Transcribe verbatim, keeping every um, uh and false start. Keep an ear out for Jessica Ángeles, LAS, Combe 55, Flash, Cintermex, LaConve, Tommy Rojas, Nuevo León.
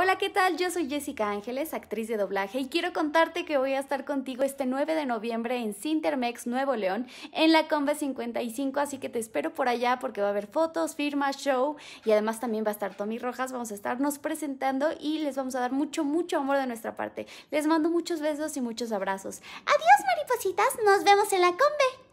Hola, ¿qué tal? Yo soy Jessica Ángeles, actriz de doblaje, y quiero contarte que voy a estar contigo este nueve de noviembre en Cintermex, Nuevo León, en la Combe cincuenta y cinco, así que te espero por allá porque va a haber fotos, firmas, show, y además también va a estar Tommy Rojas. Vamos a estarnos presentando y les vamos a dar mucho, mucho amor de nuestra parte. Les mando muchos besos y muchos abrazos. Adiós, maripositas, nos vemos en la Combe.